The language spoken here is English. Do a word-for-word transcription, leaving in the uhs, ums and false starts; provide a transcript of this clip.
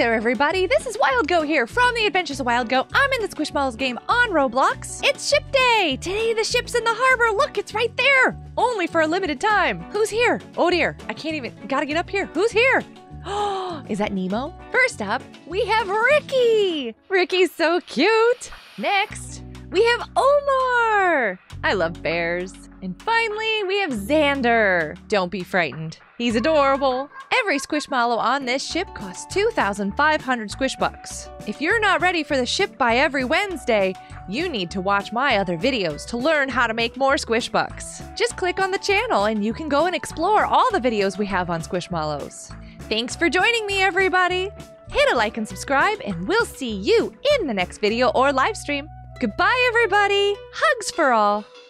there everybody, this is Wild Goat here from the Adventures of Wild Goat. I'm in the Squishmallows game on Roblox. It's ship day! Today the ship's in the harbor, look, it's right there! Only for a limited time. Who's here? Oh dear, I can't even, gotta get up here. Who's here? Oh, is that Nemo? First up, we have Ricky! Ricky's so cute! Next, we have Omar! I love bears. And finally, we have Xander. Don't be frightened. He's adorable. Every Squishmallow on this ship costs two thousand five hundred Squishbucks. If you're not ready for the ship by every Wednesday, you need to watch my other videos to learn how to make more Squishbucks. Just click on the channel and you can go and explore all the videos we have on Squishmallows. Thanks for joining me, everybody. Hit a like and subscribe, and we'll see you in the next video or live stream. Goodbye, everybody. Hugs for all.